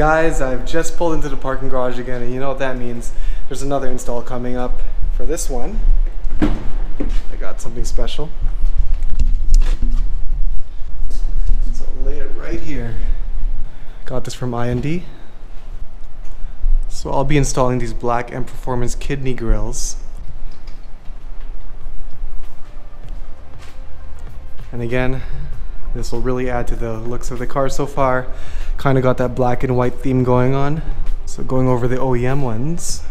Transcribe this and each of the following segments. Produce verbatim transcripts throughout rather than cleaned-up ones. Guys, I've just pulled into the parking garage again, and you know what that means. There's another install coming up for this one. I got something special. So I'll lay it right here. Got this from I N D. So I'll be installing these black M Performance kidney grills. And again, this will really add to the looks of the car so far. Kind of got that black and white theme going on. So going over the O E M ones.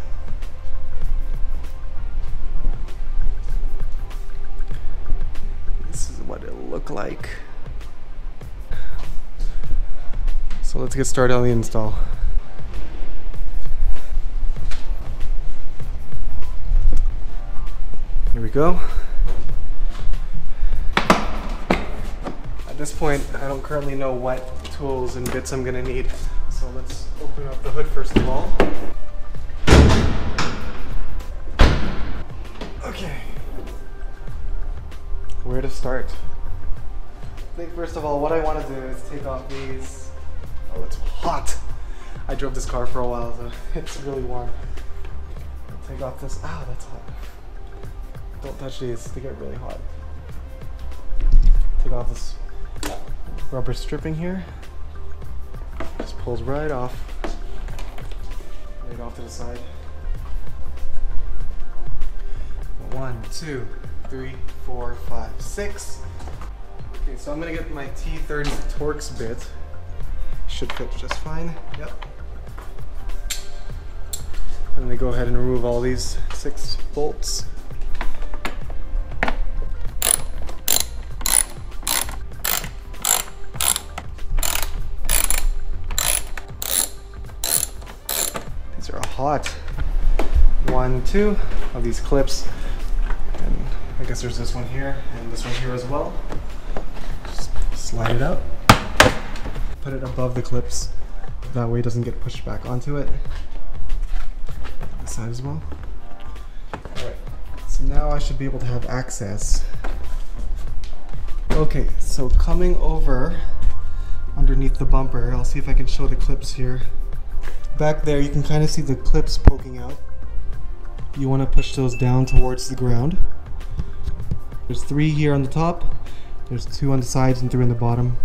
This is what it'll look like. So let's get started on the install. Here we go. At this point, I don't currently know what tools and bits I'm gonna need. So let's open up the hood first of all. Okay. Where to start? I think first of all, what I wanna do is take off these. Oh, it's hot. I drove this car for a while, so it's really warm. Take off this, ow, that's hot. Don't touch these, they get really hot. Take off this rubber stripping here, just pulls right off, right off to the side. One, two, three, four, five, six. Okay, so I'm gonna get my T thirty Torx bit. Should fit just fine. Yep. I'm gonna go ahead and remove all these six bolts. Hot. One, two of these clips, and I guess there's this one here and this one here as well. Just slide it up, put it above the clips, that way it doesn't get pushed back onto it. This side as well. All right, so now I should be able to have access. Okay, so coming over underneath the bumper, I'll see if I can show the clips here. Back there, you can kind of see the clips poking out. You want to push those down towards the ground. There's three here on the top. There's two on the sides and three on the bottom.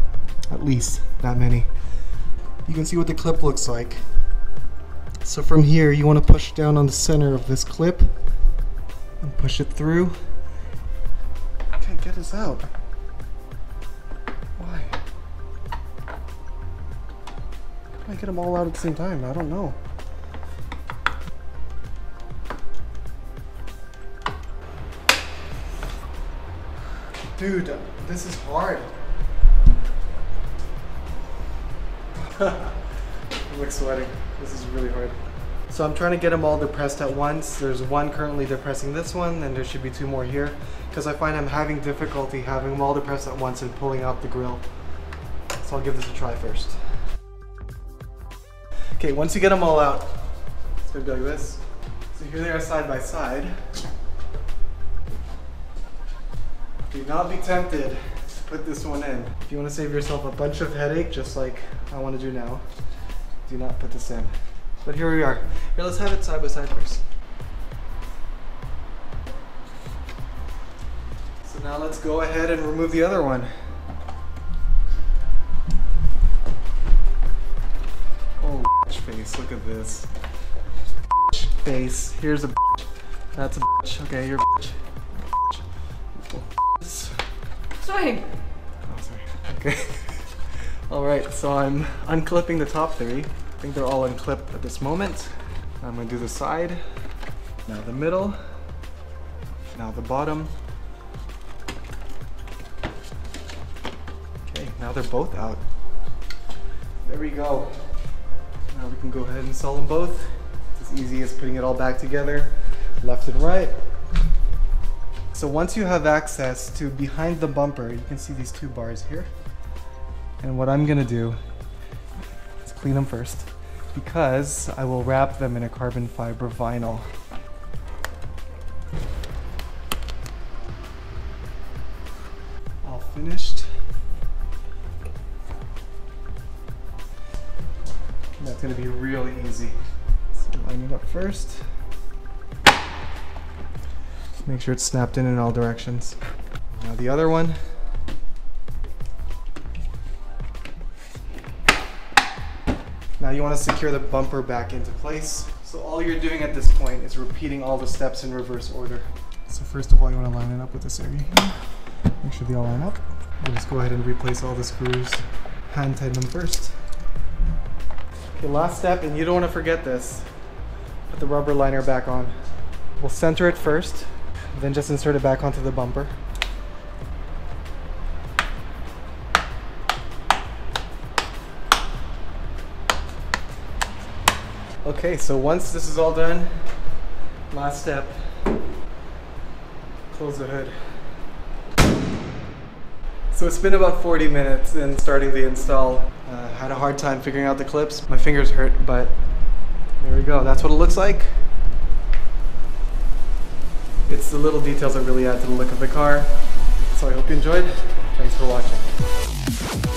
At least that many. You can see what the clip looks like. So from here, you want to push down on the center of this clip and push it through. I can't get this out. Why? I get them all out at the same time. I don't know. Dude, this is hard. I'm like sweating. This is really hard. So I'm trying to get them all depressed at once. There's one currently depressing this one, and there should be two more here, because I find I'm having difficulty having them all depressed at once and pulling out the grill. So I'll give this a try first. Okay, once you get them all out, it's gonna go like this. So here they are side by side. Do not be tempted to put this one in. If you wanna save yourself a bunch of headache, just like I wanna do now, do not put this in. But here we are. Here, let's have it side by side first. So now let's go ahead and remove the other one. Face, look at this. Face, here's a bitch. That's a bitch. Okay, you're a bitch. Sorry. Oh, sorry. Okay. Alright, so I'm unclipping the top three. I think they're all unclipped at this moment. I'm gonna do the side, now the middle, now the bottom. Okay, now they're both out. There we go. Now we can go ahead and install them both. It's as easy as putting it all back together, left and right. So once you have access to behind the bumper, you can see these two bars here. And what I'm gonna do is clean them first, because I will wrap them in a carbon fiber vinyl. All finished. That's going to be really easy. So line it up first. Make sure it's snapped in in all directions. Now the other one. Now you want to secure the bumper back into place. So all you're doing at this point is repeating all the steps in reverse order. So first of all, you want to line it up with this area here. Make sure they all line up. We'll just go ahead and replace all the screws. Hand tighten them first. The last step, and you don't want to forget this, put the rubber liner back on. We'll center it first, then just insert it back onto the bumper. Okay, so once this is all done, last step, close the hood. So it's been about forty minutes in starting the install. Uh, had a hard time figuring out the clips. My fingers hurt, but there we go. That's what it looks like. It's the little details that really add to the look of the car. So I hope you enjoyed. Thanks for watching.